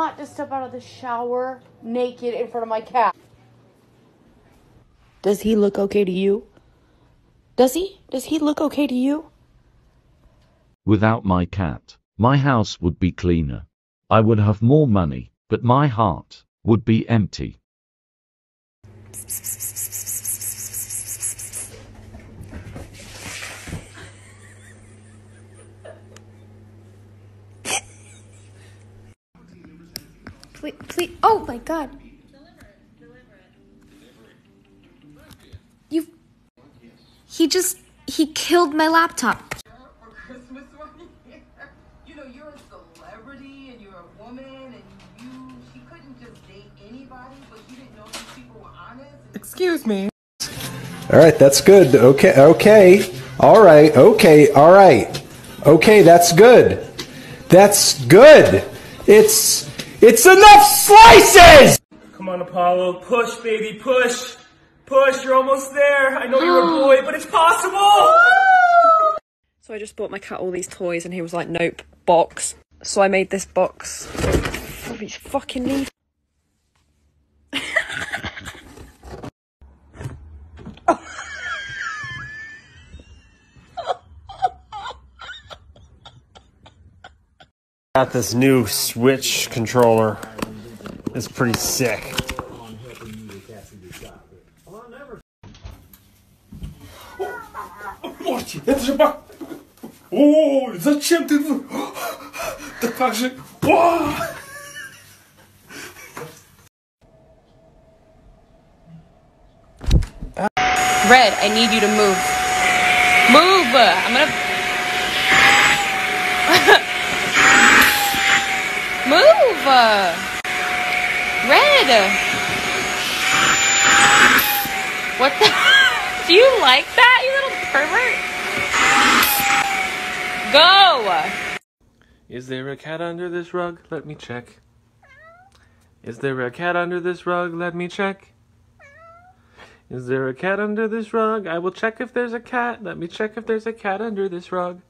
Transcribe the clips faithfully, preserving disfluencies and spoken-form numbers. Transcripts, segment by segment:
not just step out of the shower naked in front of my cat. Does he look okay to you? Does he? Does he look okay to you? Without my cat, my house would be cleaner. I would have more money, but my heart would be empty. Please, please, oh my God. You, he just, he killed my laptop. You know, you're a celebrity and you're a woman and you, she couldn't just date anybody, but you didn't know these people were honest. Excuse me. All right, that's good. Okay, okay. All right, okay, all right. Okay, that's good. That's good. It's, it's enough slices! Come on, Apollo. Push, baby, push. Push, you're almost there. I know you're a boy, but it's possible! So I just bought my cat all these toys and he was like, nope, box. So I made this box of these fucking leaves. Got this new Switch controller. It's pretty sick. Это же бак. О, зачем ты? Да как же? Red, I need you to move. Move. I'm gonna move. Red. What the? Do you like that, you little pervert? Go! Is there a cat under this rug? Let me check. Is there a cat under this rug? Let me check. Is there a cat under this rug? I will check if there's a cat. Let me check if there's a cat under this rug.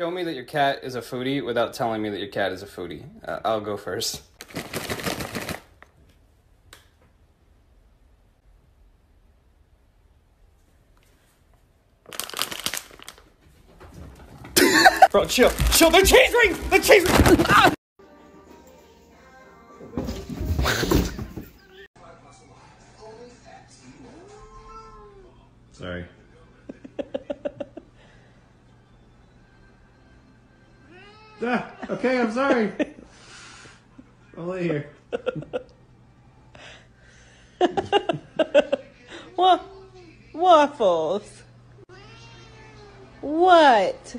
Show me that your cat is a foodie without telling me that your cat is a foodie. Uh, I'll go first. Bro, chill, chill, the cheese ring! The cheese ring! Ah! Sorry. ah, okay, I'm sorry. I'll let you hear. Waffles. What?